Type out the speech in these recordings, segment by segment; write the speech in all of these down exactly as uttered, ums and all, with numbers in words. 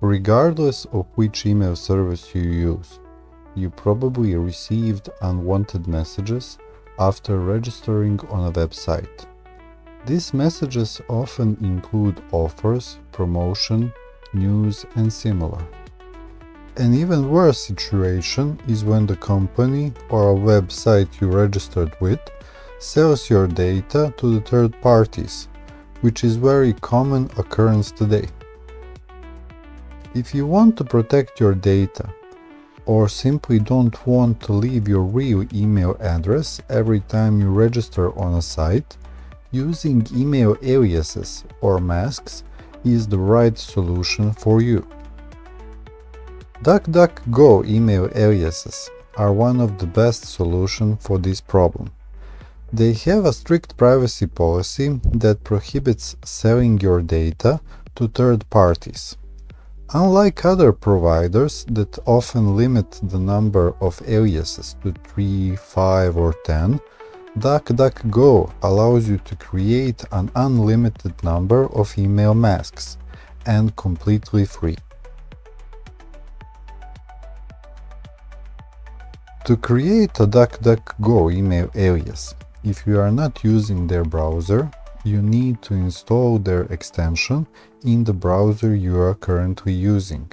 Regardless of which email service you use, you probably received unwanted messages after registering on a website. These messages often include offers, promotion, news, and similar. An even worse situation is when the company or a website you registered with sells your data to the third parties, which is a very common occurrence today. If you want to protect your data, or simply don't want to leave your real email address every time you register on a site, using email aliases or masks is the right solution for you. DuckDuckGo email aliases are one of the best solutions for this problem. They have a strict privacy policy that prohibits selling your data to third parties. Unlike other providers that often limit the number of aliases to three, five or ten, DuckDuckGo allows you to create an unlimited number of email masks, and completely free. To create a DuckDuckGo email alias, if you are not using their browser, you need to install their extension in the browser you are currently using.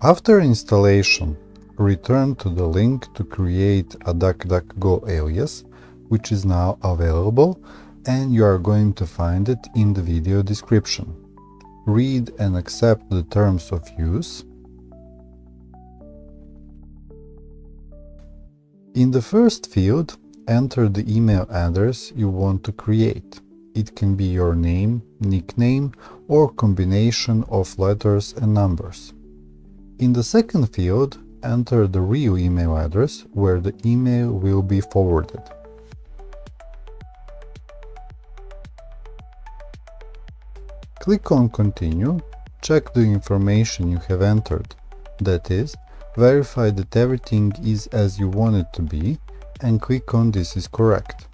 After installation, return to the link to create a DuckDuckGo alias, which is now available, and you are going to find it in the video description. Read and accept the terms of use. In the first field, enter the email address you want to create. It can be your name, nickname, or combination of letters and numbers. In the second field, enter the real email address where the email will be forwarded. Click on Continue, check the information you have entered, that is, verify that everything is as you want it to be, and click on This is correct.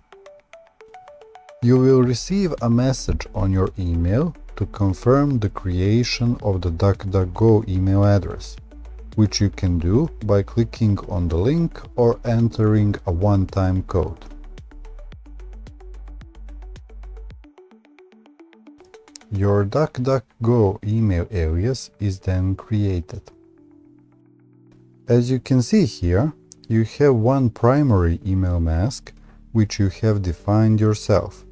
You will receive a message on your email to confirm the creation of the DuckDuckGo email address, which you can do by clicking on the link or entering a one-time code. Your DuckDuckGo email alias is then created. As you can see here, you have one primary email mask, which you have defined yourself,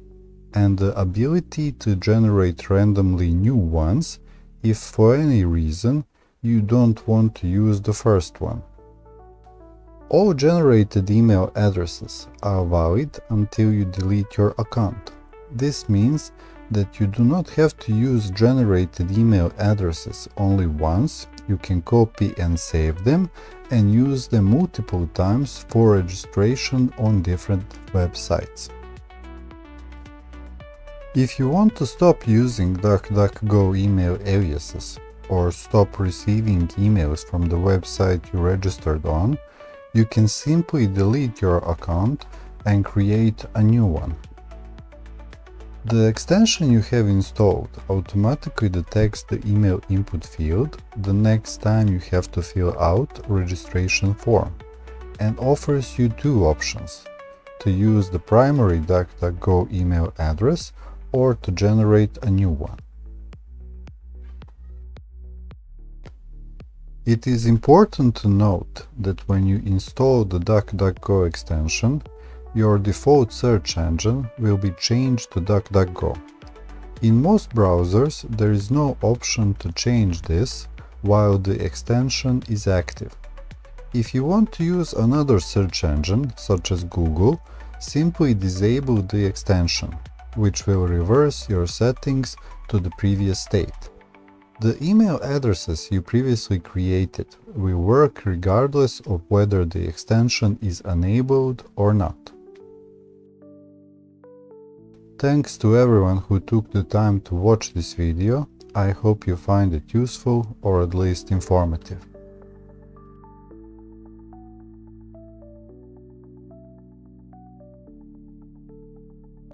and the ability to generate randomly new ones if for any reason you don't want to use the first one. All generated email addresses are valid until you delete your account. This means that you do not have to use generated email addresses only once. You can copy and save them and use them multiple times for registration on different websites. If you want to stop using DuckDuckGo email aliases or stop receiving emails from the website you registered on, you can simply delete your account and create a new one. The extension you have installed automatically detects the email input field the next time you have to fill out a registration form and offers you two options: to use the primary DuckDuckGo email address or to generate a new one. It is important to note that when you install the DuckDuckGo extension, your default search engine will be changed to DuckDuckGo. In most browsers, there is no option to change this while the extension is active. If you want to use another search engine, such as Google, simply disable the extension, which will reverse your settings to the previous state. The email addresses you previously created will work regardless of whether the extension is enabled or not. Thanks to everyone who took the time to watch this video. I hope you find it useful or at least informative.